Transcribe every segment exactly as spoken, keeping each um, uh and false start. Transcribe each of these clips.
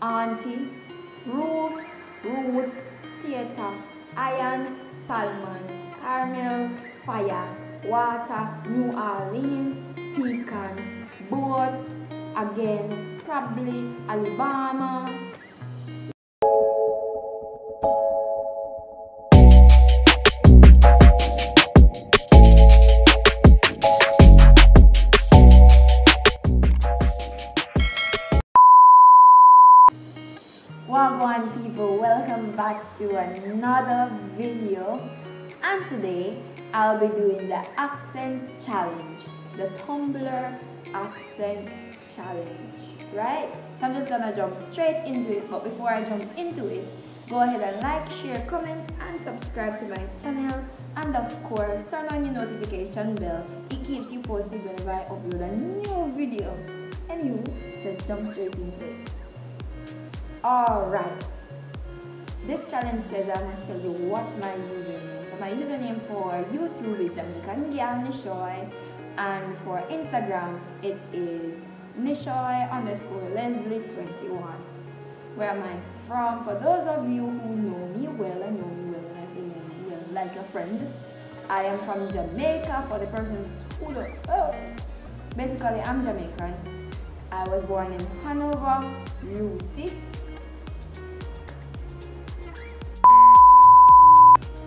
auntie, roof, root, theater, iron, salmon, caramel, fire, water, New Orleans, pecan, boat, again, probably, Alabama. Wagwan people, welcome back to another video, and today I'll be doing the accent challenge, the Tumblr accent challenge, right? So I'm just gonna jump straight into it, but before I jump into it, go ahead and like, share, comment and subscribe to my channel, and of course turn on your notification bell. It keeps you posted whenever I upload a new video. Anyway, let's jump straight into it. Alright, this challenge says I must tell you what's my username. So my username for YouTube is Jamaican Gyal Nishoy, and for Instagram it is nishoy underscore leslie twenty-one. Where am I from? For those of you who know me well, I know me well when I say know me well, like a friend, I am from Jamaica. For the persons who don't know, basically I'm Jamaican. I was born in Hanover, U C.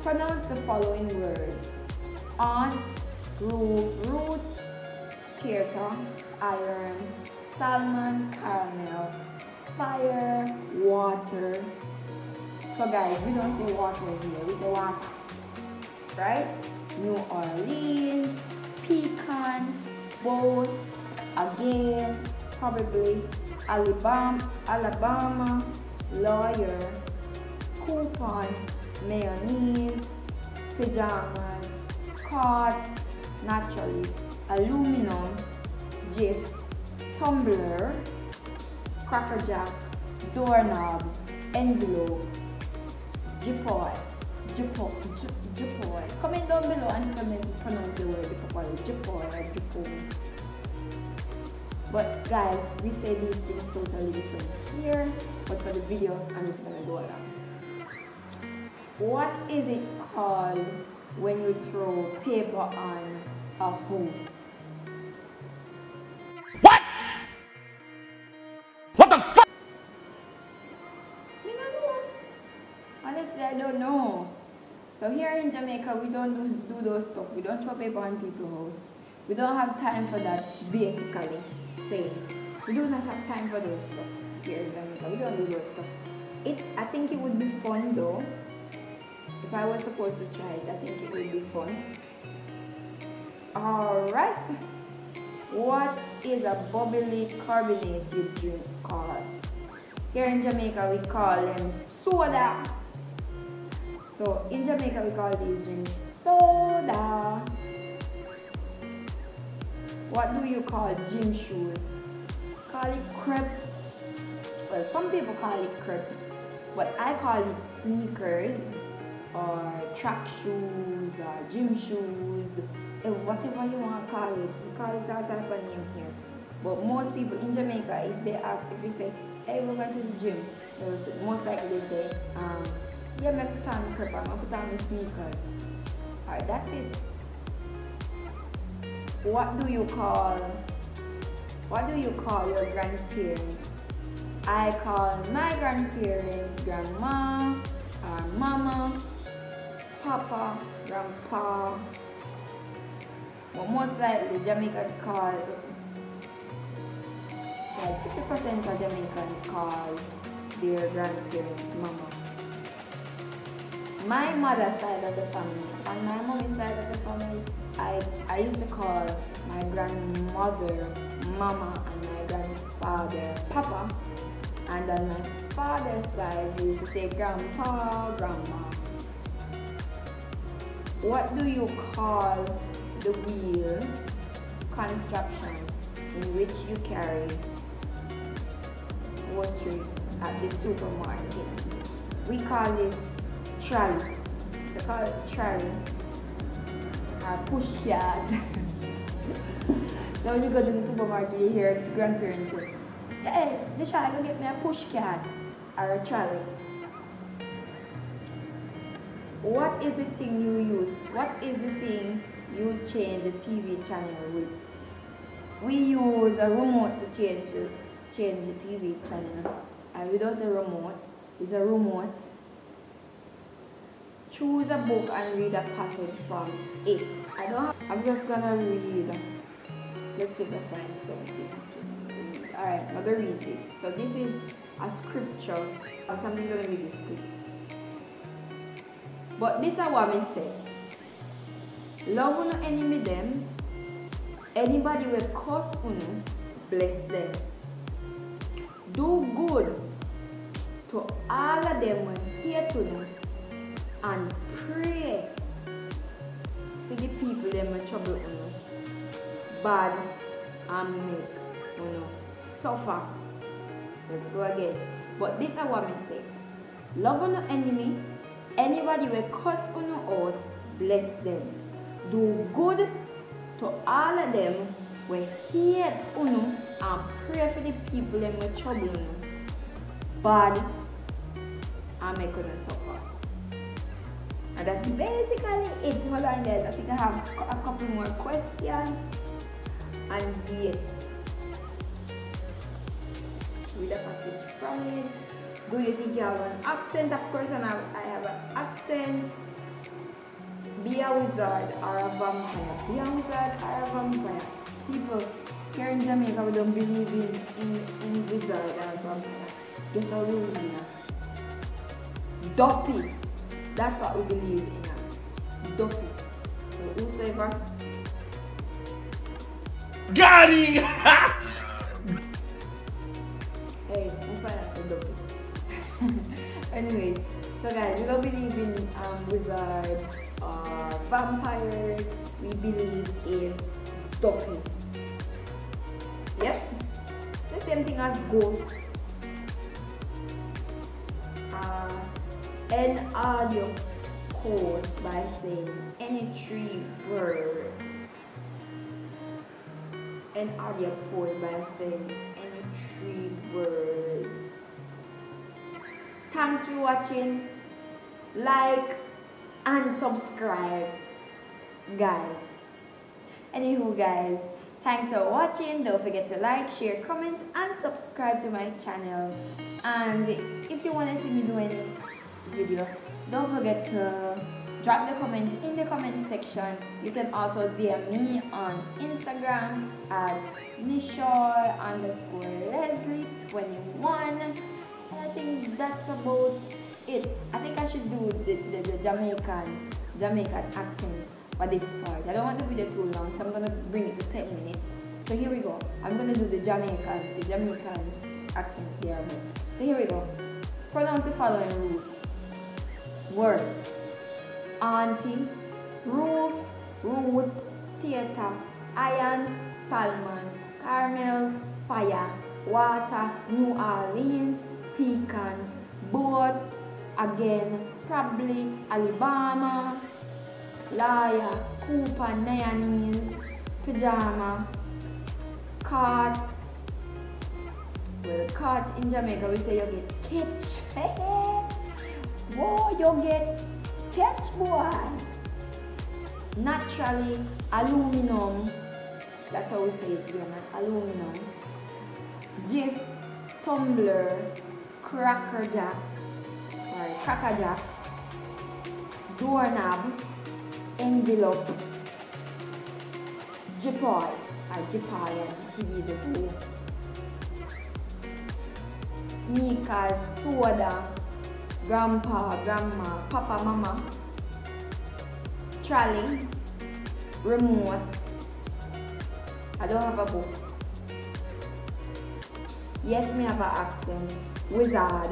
Pronounce the following words: aunt, root, root, theater, iron, salmon, caramel, fire, water. So guys, we don't say water here, we say water, right? New Orleans, pecan, boat, again, probably, Alabama, Alabama, lawyer, coupon, mayonnaise, pajamas, card, naturally, aluminum, jip, tumbler, cracker jack, doorknob, envelope, jipoy, jipoy, jipoy. Comment down below and comment pronounce the word jipoy, jipoy, or jipoy. But guys, we say these things totally different here, but for the video, I'm just gonna go around. What is it called when you throw paper on a hose? What? What the fuck? Me not know. Honestly, I don't know. So here in Jamaica, we don't do, do those stuff. We don't throw paper on people's hose. We don't have time for that, basically. We do not have time for those stuff here in Jamaica. We don't do those stuff. It, I think it would be fun though. If I was supposed to try it, I think it would be fun. Alright. What is a bubbly carbonated drink called? Here in Jamaica we call them soda. So in Jamaica we call these drinks soda. What do you call gym shoes? Call it crepe. Well, some people call it crepe, but I call it sneakers or track shoes or gym shoes, whatever you want to call it. We call it all type of name here. But most people in Jamaica, if they ask, if you say, hey, we're going to the gym, they will say, most likely they say, um, yeah, let's put on crepe, I'm going to put on my sneakers. Alright, that's it. What do you call, what do you call your grandparents? I call my grandparents grandma, or mama, papa, grandpa. But most likely Jamaica call, like fifty percent of Jamaicans call their grandparents mama. My mother's side of the family, on my mom's side of the family, I, I used to call my grandmother mama and my grandfather papa, and on my father's side we used to say grandpa, grandma. What do you call the wheel construction in which you carry groceries at the supermarket? We call it trolley. They call it trolley. Or push yard. So when you go to the supermarket, you hear grandparents say, hey, Nishoy, go get me a push card or a trolley. What is the thing you use? What is the thing you change the T V channel with? We use a remote to change the, change the T V channel. And with us a remote, it's a remote. Choose a book and read a passage from it. I don't have, I'm just gonna read. Let's see if I find something. Alright, I'm gonna read this. So this is a scripture. So I'm just gonna read the scripture. But this is what I say. Love no enemy them. Anybody will curse you, bless them. Do good to all of them when here to them. And pray for the people them will trouble you. Bad and make you suffer. Let's go again. But this is what I say. Love no enemy. Anybody will curse you out, bless them. Do good to all of them will hate you and pray for the people them will trouble you. Bad and make you suffer. And that's basically it. Hold on guys, I think I have a couple more questions. And yes, read a passage from it. Do you think you have an accent? Of course, and I, I have an accent. Be a wizard or a vampire. Be a wizard or a vampire. People here in Jamaica, we don't believe in, in, in wizard or vampire. Just all we believe in. Duffy. That's what we believe in. Duffy. So whosoever. Got it! Hey, I'm fine. So Duffy. Anyways, so guys, we don't believe in um, wizards or vampires. We believe in Duffy. Yep, the same thing as ghosts. Uh, end audio course by saying any three words. End audio course by saying any three words. Thanks for watching, like and subscribe guys. Anywho guys, thanks for watching. Don't forget to like, share, comment and subscribe to my channel. And if you want to see me do any video, don't forget to drop the comment in the comment section. You can also D M me on Instagram at nishoy underscore leslie twenty-one. I think that's about it. I think I should do this, the, the Jamaican Jamaican accent for this part. I don't want the video too long, so I'm gonna bring it to ten minutes. So here we go. I'm gonna do the Jamaican the Jamaican accent here. So here we go. Pronounce the following rule. Word. Auntie, roof, root, theater, iron, salmon, caramel, fire, water, New Orleans, pecan, boat, again, probably, Alabama, liar, Cooper, mayonnaise, pajama, cart. Well, cart in Jamaica we say you get catch. Hey, hey. Whoa, you get catch boy. Naturally, aluminum. That's how we say it here, man. Aluminum. Jiff, tumbler. Cracker jack, sorry, cracker jack, doorknob, envelope, jipoy, I jipoy, I give you the whole, sneakers, soda, grandpa, grandma, papa, mama, trolley, remote, I don't have a book, yes, me have an accent. Wizard. I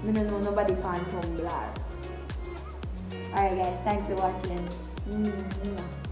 don't know nobody can Tumblr. Alright guys, thanks for watching. Mm-hmm.